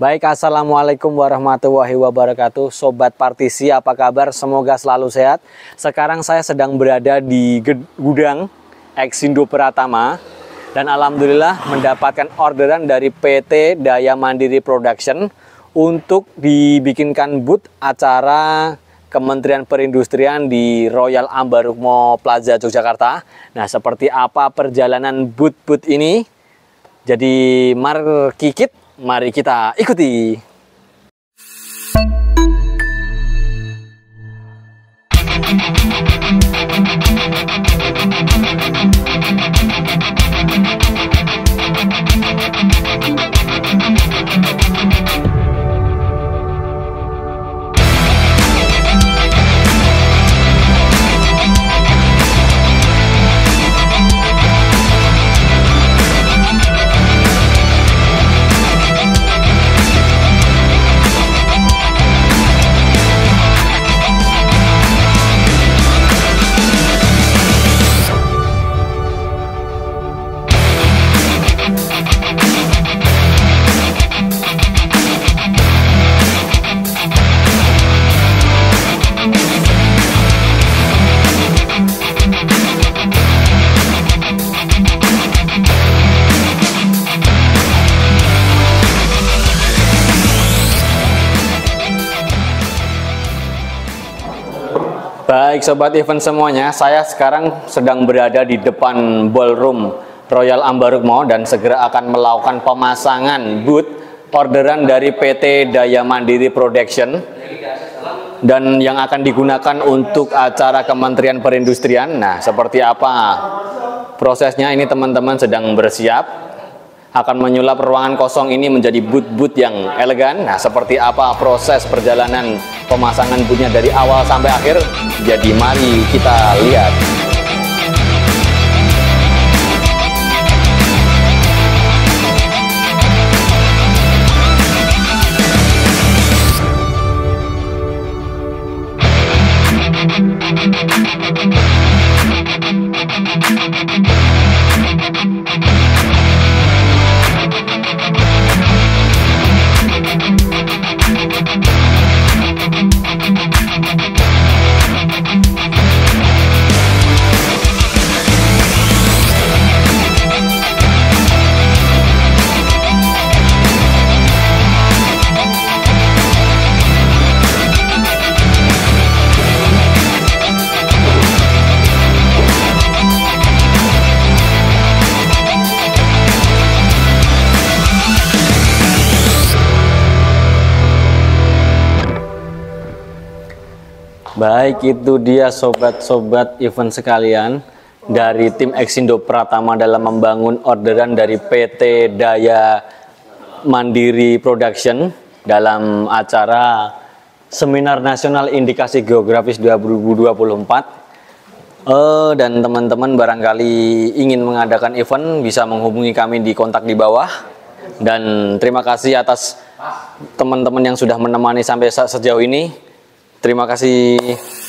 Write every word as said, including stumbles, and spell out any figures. Baik, assalamualaikum warahmatullahi wabarakatuh. Sobat Partisi, apa kabar? Semoga selalu sehat. Sekarang saya sedang berada di gudang Exindo Pratama dan alhamdulillah mendapatkan orderan dari P T Daya Mandiri Production untuk dibikinkan booth acara Kementerian Perindustrian di Royal Ambarrukmo Plaza Yogyakarta. Nah, seperti apa perjalanan booth-booth ini? Jadi mar kikit, mari kita ikuti. Baik sobat event semuanya, saya sekarang sedang berada di depan ballroom Royal Ambarrukmo dan segera akan melakukan pemasangan booth orderan dari P T Daya Mandiri Production dan yang akan digunakan untuk acara Kementerian Perindustrian. Nah, seperti apa prosesnya? Ini teman-teman sedang bersiap akan menyulap ruangan kosong ini menjadi booth-booth yang elegan. Nah, seperti apa proses perjalanan pemasangan boothnya dari awal sampai akhir, jadi mari kita lihat. Baik, itu dia sobat-sobat event sekalian dari tim Exindo Pratama dalam membangun orderan dari P T Daya Mandiri Production dalam acara Seminar Nasional Indikasi Geografis dua ribu dua puluh empat. Eh, dan teman-teman barangkali ingin mengadakan event bisa menghubungi kami di kontak di bawah. Dan terima kasih atas teman-teman yang sudah menemani sampai sejauh ini. Terima kasih.